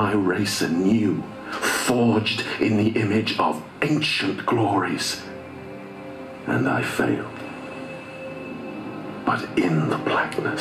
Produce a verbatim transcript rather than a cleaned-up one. my race anew, forged in the image of ancient glories. And I failed. But in the blackness,